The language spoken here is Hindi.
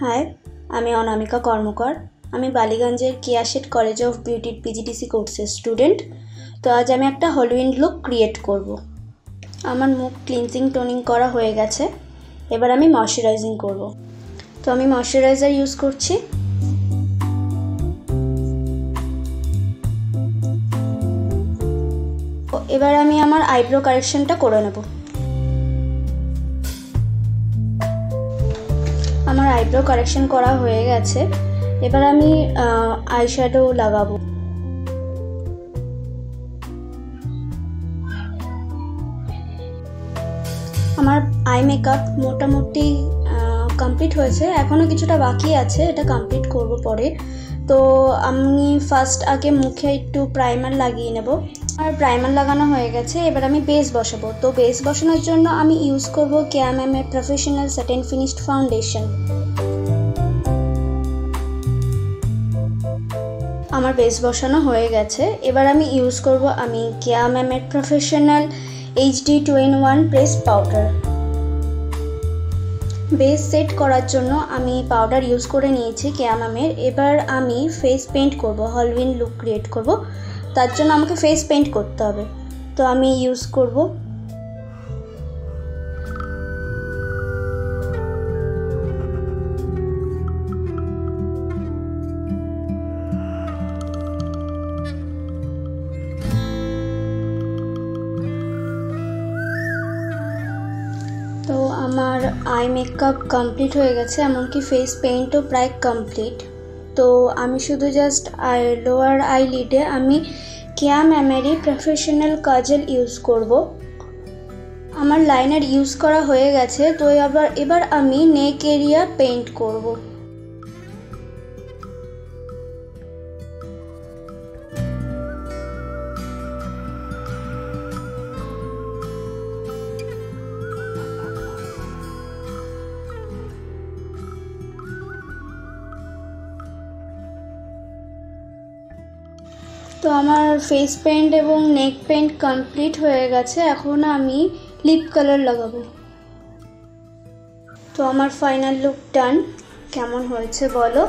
हाय अमी अनामिका कर्मकर आमी Ballygunge Kiyashet college of beauty PGDC कोर्सेर स्टूडेंट। तो आज आमी एक हलोविन लुक क्रिएट करब। आमार मुख क्लिनजिंग टोनिंग करा हो गेछे, एबार आमी मयश्चराइजिंग करब। तो आमी मयश्चराइजार यूज करछि। एबार आमी आमार आईब्रो कारेक्शनटा करे नेब। आमार आईब्रो कारेक्शन करा हो गेछे, एबार आमी आईश्याडो लागाबो। आमार आई मेकअप मोटामुटी कमप्लीट होयेछे, एखोनो किछुटा बाकी आछे, एटा कमप्लीट करबो परे। तो आमी फार्स्ट आगे मुखे एकटु प्राइमार लागिये नेबो। आर प्राइमार लागानो होये गेछे, एबार आमी बेस बसाबो। तो बेस बसानोर जोन्नो आमी यूज करबो केया ম্যামের প্রফেশনাল স্যাটিন ফিনিশড ফাউন্ডেশন। आमार बेस बसानो होये गेछे, एबार आमी यूज करब आमी केया ম্যামের professional HD 2-in-1 press powder. Base set करार जोन्नो आमी पाउडार यूज करे नियेछि केया ম্যামের। एबार आमी फेस पेंट करब, हलोविन लुक क्रिएट करब, तार जोन्नो आमाके फेस पेंट करते होबे। तो आमी यूज करब आमार आई मेकअप कमप्लीट हो गेছে, এমনকি फेस पेंटও प्राय कमप्लीट। तो आमी शुधु जस्ट लोअर आई लिडे आमी केया ম্যামের प्रफेशनल काजल यूज करब। आमार लाइनर यूज करा हो गेছে। तो एबार आमी नेक एरिया पेंट करब। तो आमार फेस पेंट एवं नेक पेंट कमप्लीट हो गेছে, এখন আমি লিপ কালার লাগাবো। तो आमार फाइनल लुक डान। কেমন হয়েছে বলো।